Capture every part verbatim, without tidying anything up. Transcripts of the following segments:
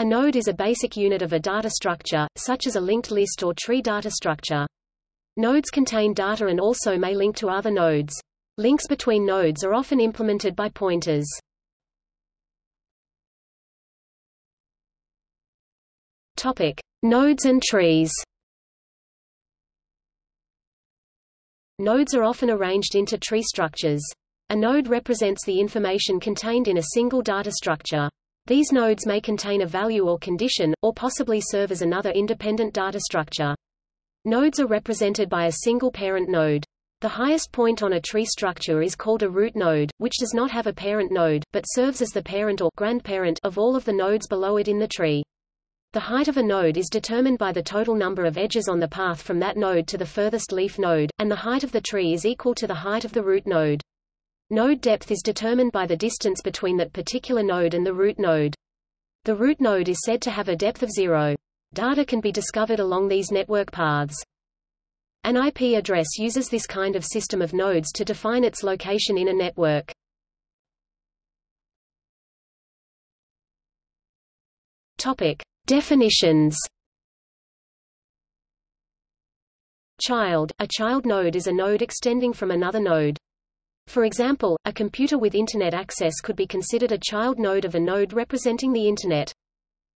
A node is a basic unit of a data structure, such as a linked list or tree data structure. Nodes contain data and also may link to other nodes. Links between nodes are often implemented by pointers. Topic: Nodes and trees. Nodes are often arranged into tree structures. A node represents the information contained in a single data structure. These nodes may contain a value or condition, or possibly serve as another independent data structure. Nodes are represented by a single parent node. The highest point on a tree structure is called a root node, which does not have a parent node, but serves as the parent or grandparent of all of the nodes below it in the tree. The height of a node is determined by the total number of edges on the path from that node to the furthest leaf node, and the height of the tree is equal to the height of the root node. Node depth is determined by the distance between that particular node and the root node. The root node is said to have a depth of zero. Data can be discovered along these network paths. An I P address uses this kind of system of nodes to define its location in a network. Topic: Definitions. Child. A child node is a node extending from another node. For example, a computer with Internet access could be considered a child node of a node representing the Internet.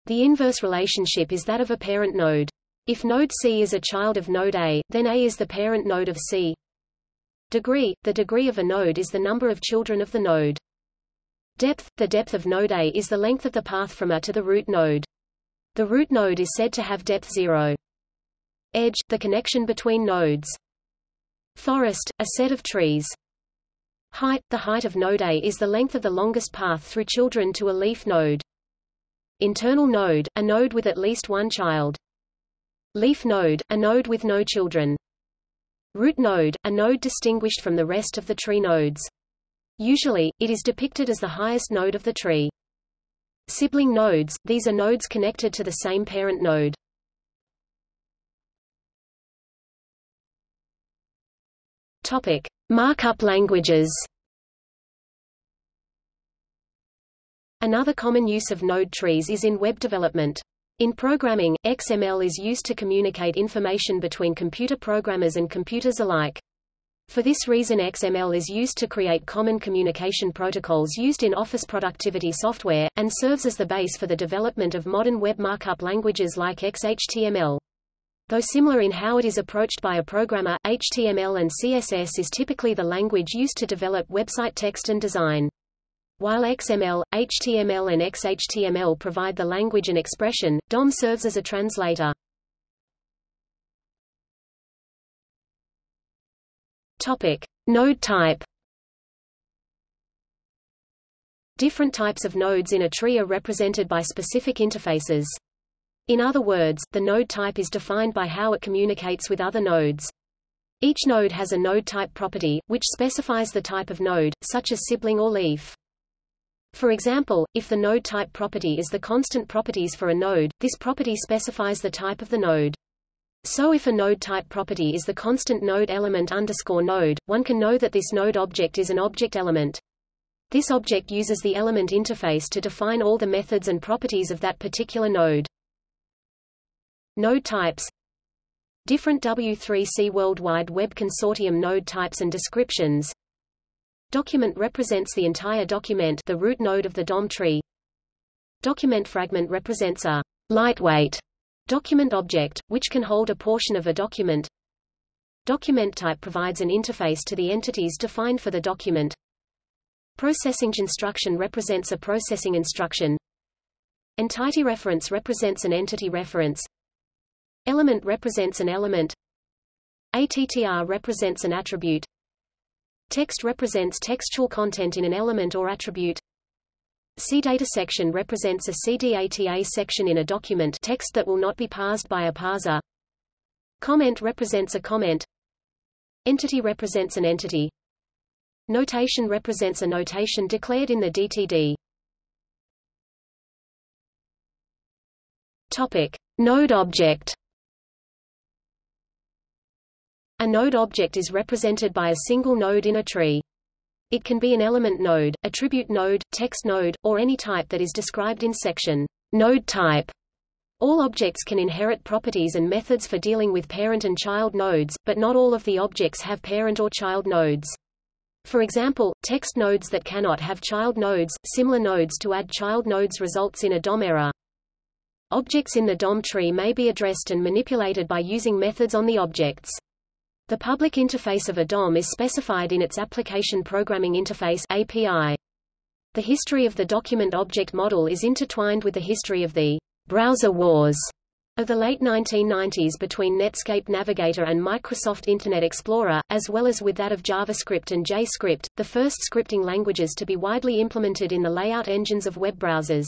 The inverse relationship is that of a parent node. If node C is a child of node A, then A is the parent node of C. Degree. The degree of a node is the number of children of the node. Depth. The depth of node A is the length of the path from A to the root node. The root node is said to have depth zero. Edge, the connection between nodes. Forest, a set of trees. Height, the height of node A is the length of the longest path through children to a leaf node. Internal node, a node with at least one child. Leaf node, a node with no children. Root node, a node distinguished from the rest of the tree nodes. Usually, it is depicted as the highest node of the tree. Sibling nodes, these are nodes connected to the same parent node. Topic: Markup languages. Another common use of node trees is in web development. In programming, X M L is used to communicate information between computer programmers and computers alike. For this reason, X M L is used to create common communication protocols used in office productivity software, and serves as the base for the development of modern web markup languages like X H T M L. Though similar in how it is approached by a programmer, H T M L and C S S is typically the language used to develop website text and design. While X M L, H T M L and X H T M L provide the language and expression, D O M serves as a translator. Topic: Node type. Different types of nodes in a tree are represented by specific interfaces. In other words, the node type is defined by how it communicates with other nodes. Each node has a node type property, which specifies the type of node, such as sibling or leaf. For example, if the node type property is the constant properties for a node, this property specifies the type of the node. So if a node type property is the constant node element underscore node, one can know that this node object is an object element. This object uses the element interface to define all the methods and properties of that particular node. Node types. Different W three C World Wide Web Consortium node types and descriptions. Document represents the entire document, the root node of the D O M tree. Document fragment represents a lightweight document object, which can hold a portion of a document. Document type provides an interface to the entities defined for the document. Processing instruction represents a processing instruction. Entity reference represents an entity reference. Element represents an element. A T T R represents an attribute. Text represents textual content in an element or attribute. C data section represents a C data section in a document, text that will not be parsed by a parser. Comment represents a comment. Entity represents an entity. Notation represents a notation declared in the D T D. Topic: Node object. A node object is represented by a single node in a tree. It can be an element node, attribute node, text node, or any type that is described in section node type. All objects can inherit properties and methods for dealing with parent and child nodes, but not all of the objects have parent or child nodes. For example, text nodes that cannot have child nodes, similar nodes to add child nodes results in a D O M error. Objects in the D O M tree may be addressed and manipulated by using methods on the objects. The public interface of a D O M is specified in its Application Programming Interface (A P I). The history of the document object model is intertwined with the history of the browser wars of the late nineteen nineties between Netscape Navigator and Microsoft Internet Explorer, as well as with that of JavaScript and JScript, the first scripting languages to be widely implemented in the layout engines of web browsers.